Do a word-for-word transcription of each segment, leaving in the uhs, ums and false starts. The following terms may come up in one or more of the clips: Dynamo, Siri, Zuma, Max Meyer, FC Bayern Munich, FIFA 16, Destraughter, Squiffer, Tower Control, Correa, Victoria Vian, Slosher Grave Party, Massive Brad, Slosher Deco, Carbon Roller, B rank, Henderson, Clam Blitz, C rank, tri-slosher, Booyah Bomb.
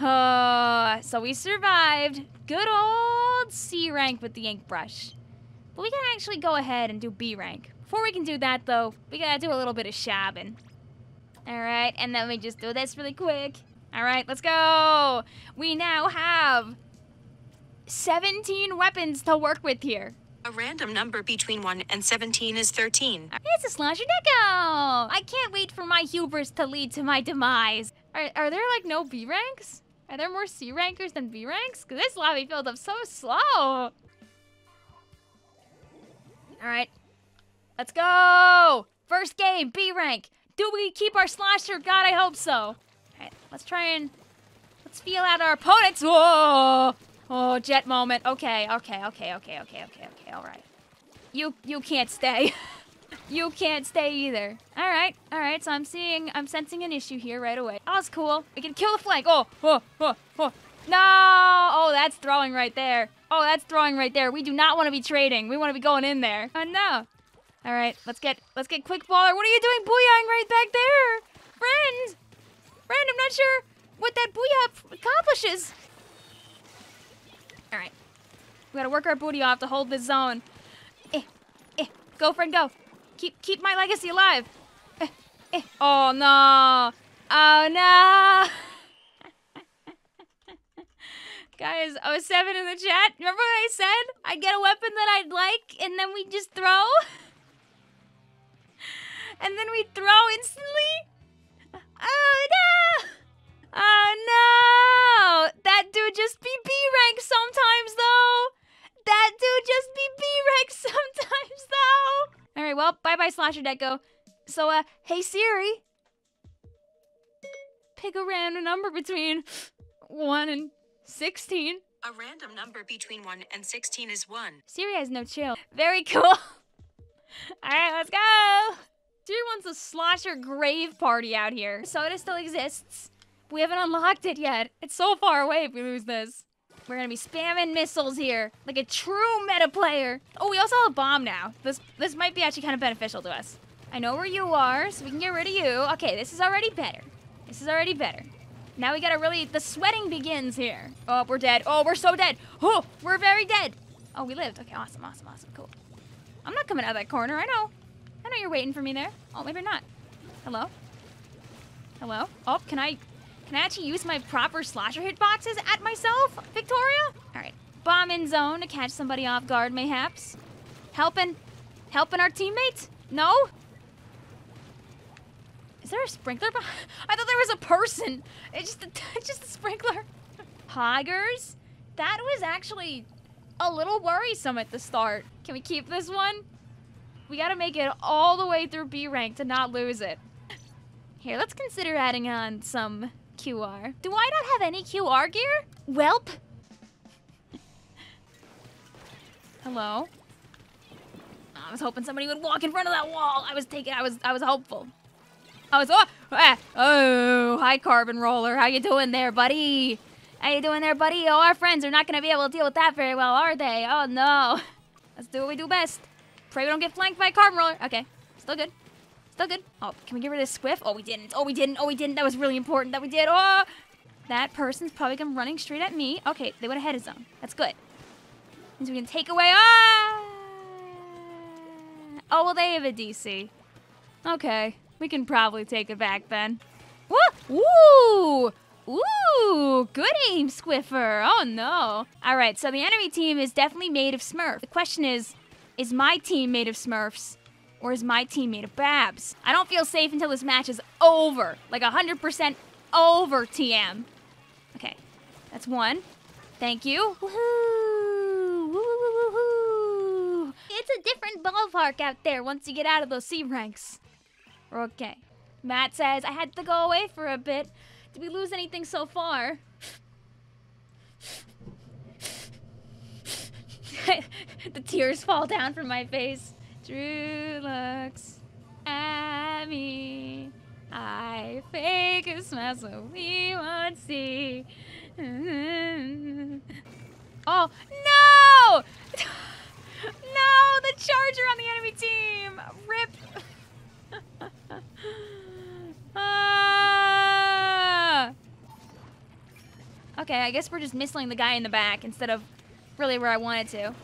Uh, so we survived. Good old C rank with the ink brush. But we gotta actually go ahead and do B rank. Before we can do that, though, we gotta do a little bit of shabbing. Alright, and then we just do this really quick. Alright, let's go! We now have seventeen weapons to work with here. A random number between one and seventeen is thirteen. It's a Slosher Deco! I can't wait for my hubris to lead to my demise. Are, are there, like, no B ranks? Are there more C rankers than B ranks? Because this lobby filled up so slow. Alright, let's go! First game, B rank. Do we keep our slosher? God, I hope so. Alright, let's try and... Let's feel out our opponents. Whoa! Oh, jet moment. Okay, okay, okay, okay, okay, okay, okay, alright. You, you can't stay. You can't stay either. Alright, alright, so I'm seeing... I'm sensing an issue here right away. Oh, it's cool. We can kill the flank. Oh, oh, oh, oh. No! Oh, that's throwing right there. Oh, that's throwing right there. We do not want to be trading. We want to be going in there. Oh, no. All right, let's get let's get quick baller. What are you doing booyahing right back there? Friend! Friend, I'm not sure what that booyah accomplishes. All right. We got to work our booty off to hold this zone. Eh, eh. Go, friend, go. Keep keep my legacy alive. Eh, eh. Oh, no. Oh, no. Guys, oh seven in the chat. Remember what I said? I'd get a weapon that I'd like, and then we'd just throw? And then we'd throw instantly? Oh, no! Oh, no! That dude just be B-rank sometimes, though! That dude just be B-rank sometimes, though! Alright, well, bye-bye, Slosher Deco. So, uh, hey, Siri. Pick a random number between one and sixteen. A random number between one and sixteen is one. Siri has no chill. Very cool. All right, let's go. Siri wants a Slosher Grave Party out here. Soda still exists. We haven't unlocked it yet. It's so far away if we lose this. We're gonna be spamming missiles here like a true meta player. Oh, we also have a bomb now. This, this might be actually kind of beneficial to us. I know where you are, so we can get rid of you. Okay, this is already better. This is already better. Now we gotta really, the sweating begins here. Oh, we're dead. Oh, we're so dead. Oh, we're very dead. Oh, we lived. Okay, awesome, awesome, awesome, cool. I'm not coming out of that corner, I know. I know you're waiting for me there. Oh, maybe not. Hello? Hello? Oh, can I, can I actually use my proper slosher hitboxes at myself, Victoria? All right, bomb in zone to catch somebody off guard, mayhaps. Helping, helping our teammates? No? Is there a sprinkler behind? I thought there was a person. It's just a, it's just a sprinkler. Poggers? That was actually a little worrisome at the start. Can we keep this one? We gotta make it all the way through B rank to not lose it. Here, let's consider adding on some Q R. Do I not have any Q R gear? Welp. Hello? I was hoping somebody would walk in front of that wall. I was taking, I was, I was hopeful. I was, oh, ah, oh, hi, Carbon Roller. How you doing there, buddy? How you doing there, buddy? Oh, our friends are not going to be able to deal with that very well, are they? Oh, no. Let's do what we do best. Pray we don't get flanked by Carbon Roller. Okay, still good. Still good. Oh, can we get rid of this Squiff? Oh, we didn't. Oh, we didn't. Oh, we didn't. That was really important that we did. Oh, that person's probably come running straight at me. Okay, they went ahead of zone. That's good. And so we can take away. Ah! Oh, well, they have a D C. Okay. We can probably take it back then. Woo! Ooh! Ooh! Good aim, Squiffer! Oh no! Alright, so the enemy team is definitely made of Smurf. The question is, is my team made of Smurfs? Or is my team made of Babs? I don't feel safe until this match is over. Like one hundred percent over, T M. Okay, that's one. Thank you. Woohoo! Woo-hoo-hoo-hoo! It's a different ballpark out there once you get out of those C ranks. Okay. Matt says, I had to go away for a bit. Did we lose anything so far? The tears fall down from my face. Drew looks at me. I fake a smile so we won't see. Oh, no! No, the charger on the enemy team! Rip! Ah! Okay, I guess we're just missling the guy in the back instead of really where I wanted to.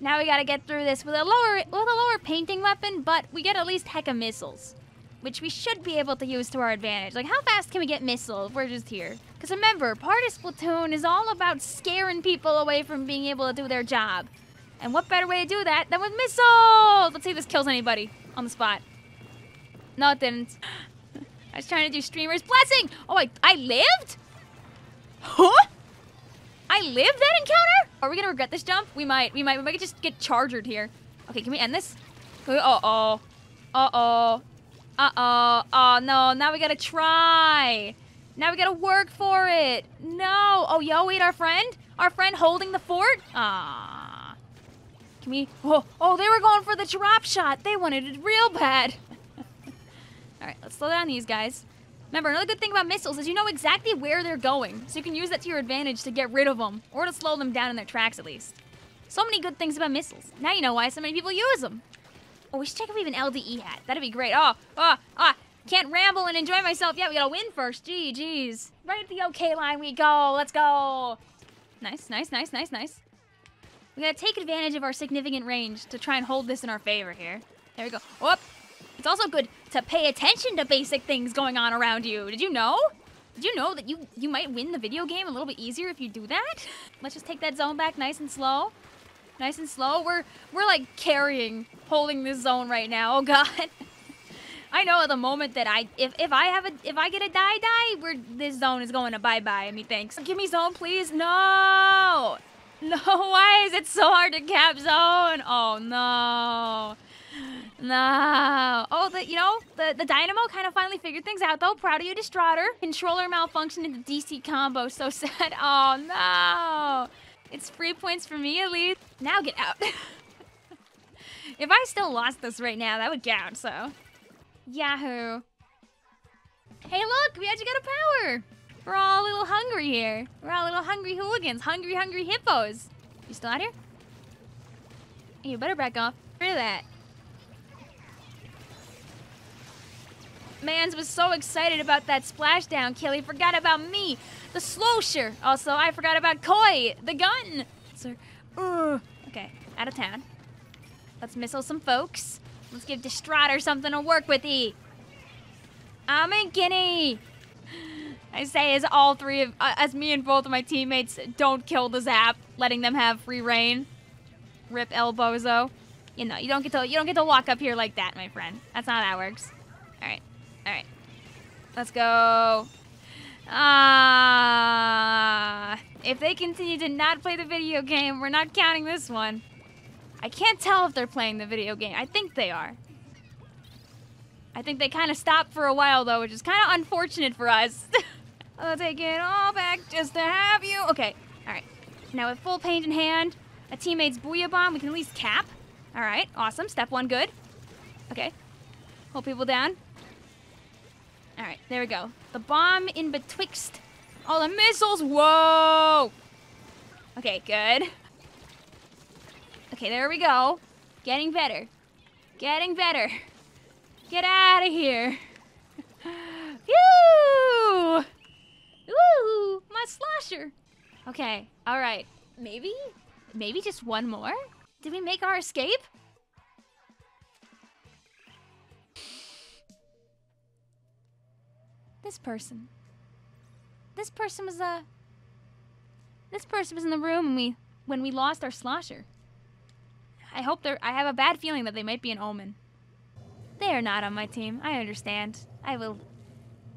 Now we gotta get through this with a lower with a lower painting weapon, but we get at least heck of missiles, which we should be able to use to our advantage. Like, how fast can we get missiles if we're just here? Because remember, Party Splatoon is all about scaring people away from being able to do their job. And what better way to do that than with missiles? Let's see if this kills anybody on the spot. No, it didn't. I was trying to do streamer's blessing. Oh, I, I lived? Huh? I lived that encounter? Are we gonna regret this jump? We might, we might, we might just get chargered here. Okay, can we end this? Uh-oh, uh-oh, uh-oh, oh no, now we gotta try. Now we gotta work for it. No, oh yo, wait, our friend? Our friend holding the fort? Aww. Can we, oh, oh, they were going for the drop shot. They wanted it real bad. All right, let's slow down these guys. Remember, another good thing about missiles is you know exactly where they're going, so you can use that to your advantage to get rid of them, or to slow them down in their tracks at least. So many good things about missiles. Now you know why so many people use them. Oh, we should check if we have an L D E hat. That'd be great. Oh, oh, oh, can't ramble and enjoy myself. Yeah, we gotta win first. Gee, geez. Right at the okay line we go. Let's go. Nice, nice, nice, nice, nice. We gotta take advantage of our significant range to try and hold this in our favor here. There we go. Whoop. It's also good to pay attention to basic things going on around you. Did you know? Did you know that you, you might win the video game a little bit easier if you do that? Let's just take that zone back nice and slow. Nice and slow. We're, we're like carrying, holding this zone right now. Oh God. I know at the moment that I, if, if I have a, if I get a die die, we're, this zone is going to bye-bye. I mean, thanks. Give me zone, please. No. No, why is it so hard to cap zone? Oh no. No. Oh, the, you know, the, the Dynamo kind of finally figured things out, though. Proud of you, Destraughter. Controller malfunction in the D C combo. So sad. Oh, no. It's free points for me, at least. Now get out. If I still lost this right now, that would count, so. Yahoo. Hey, look. We actually got a power. We're all a little hungry here. We're all a little hungry hooligans. Hungry, hungry hippos. You still out here? You better back off. Get rid of that. Mans was so excited about that splashdown kill, he forgot about me, the Slosher. Also, I forgot about Koi, the gun. Sir, uh, okay, out of town. Let's missile some folks. Let's give Destraughter something to work with. E. I'm in Guinea. I say, as all three of, uh, as me and both of my teammates don't kill the Zap, letting them have free reign. Rip El Bozo. You know, you don't get to, you don't get to walk up here like that, my friend. That's not how that works. All right. All right, let's go. Ah, uh, if they continue to not play the video game, we're not counting this one. I can't tell if they're playing the video game. I think they are. I think they kind of stopped for a while though, which is kind of unfortunate for us. I'll take it all back just to have you. Okay, all right. Now with full paint in hand, a teammate's Booyah Bomb, we can at least cap. All right, awesome, step one, good. Okay, hold people down. All right, there we go. The bomb in betwixt all the missiles. Whoa! Okay, good. Okay, there we go. Getting better. Getting better. Get out of here. Phew! Woo! My Slosher. Okay, all right. Maybe? Maybe just one more? Did we make our escape? This person. This person was uh This person was in the room when we when we lost our Slosher. I hope they're I have a bad feeling that they might be an omen. They are not on my team. I understand. I will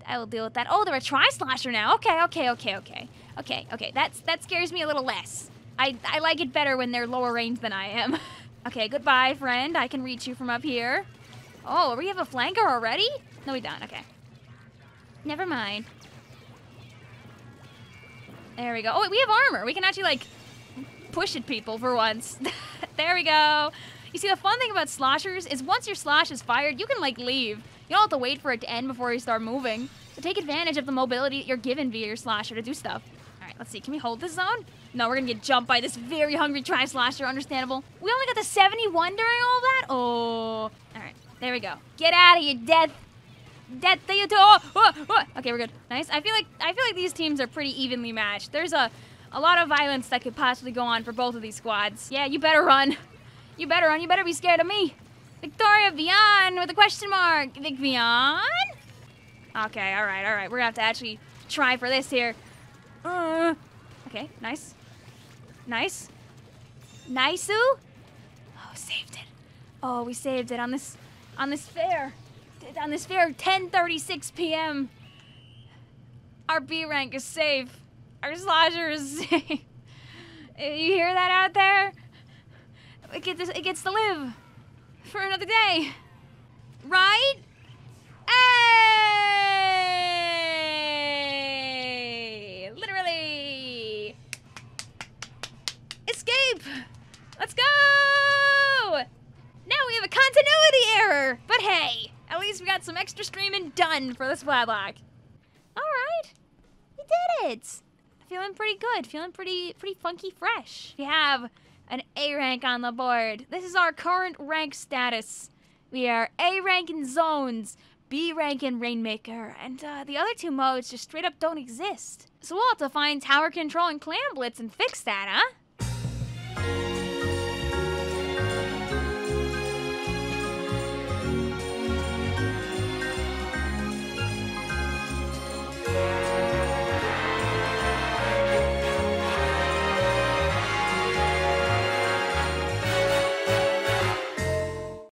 I will deal with that. Oh, they're a tri-slosher now. Okay, okay, okay, okay. Okay, okay. That's that scares me a little less. I I like it better when they're lower range than I am. Okay, goodbye, friend. I can reach you from up here. Oh, we have a flanker already? No, we don't. Okay. Never mind. There we go. Oh, wait, we have armor. We can actually, like, push at people for once. There we go. You see, the fun thing about sloshers is once your slosh is fired, you can, like, leave. You don't have to wait for it to end before you start moving. So take advantage of the mobility that you're given via your slosher to do stuff. All right, let's see. Can we hold this zone? No, we're going to get jumped by this very hungry tri-slosher. Understandable. We only got the seventy-one during all that? Oh. All right. There we go. Get out of here, death. Death to you too. Oh, oh, oh. Okay, we're good. Nice. I feel like I feel like these teams are pretty evenly matched. There's a a lot of violence that could possibly go on for both of these squads. Yeah, you better run. You better run. You better be scared of me. Victoria Vian with a question mark. Vic Vian? Okay, all right, all right. We're gonna have to actually try for this here. Uh, okay, nice, nice, nice-oo. Oh, saved it. Oh, we saved it on this, on this fair. On this fair, ten thirty-six p m Our B rank is safe. Our slosher is safe. You hear that out there? It gets, it gets to live for another day, right? Hey! Literally. Escape. Let's go. Now we have a continuity error, but hey. At least we got some extra streaming done for this Vladlock. All right, we did it. Feeling pretty good, feeling pretty pretty funky fresh. We have an A rank on the board. This is our current rank status. We are A rank in zones, B rank in Rainmaker, and uh, the other two modes just straight up don't exist. So we'll have to find Tower Control and Clam Blitz and fix that, huh?